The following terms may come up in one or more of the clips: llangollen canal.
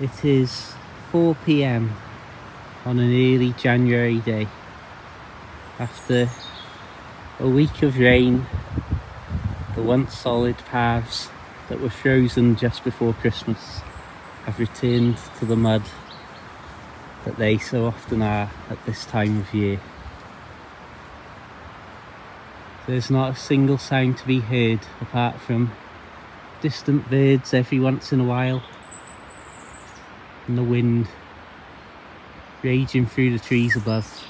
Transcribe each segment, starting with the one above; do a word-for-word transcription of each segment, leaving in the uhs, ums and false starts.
It is four p m on an early January day after a week of rain. The once solid paths that were frozen just before Christmas have returned to the mud that they so often are at this time of year. There's not a single sound to be heard apart from distant birds every once in a while and the wind raging through the trees above.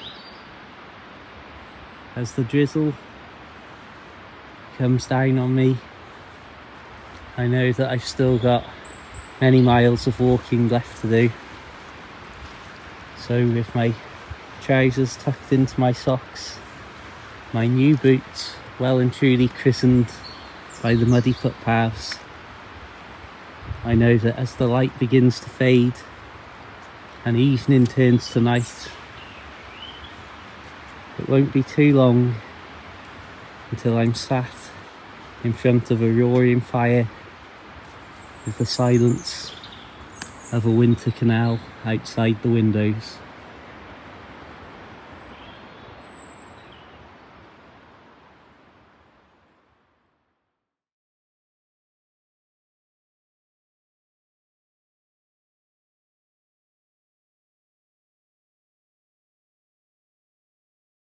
As the drizzle comes down on me, I know that I've still got many miles of walking left to do. So with my trousers tucked into my socks, my new boots well and truly christened by the muddy footpaths, I know that as the light begins to fade and evening turns to night, it won't be too long until I'm sat in front of a roaring fire with the silence of a winter canal outside the windows.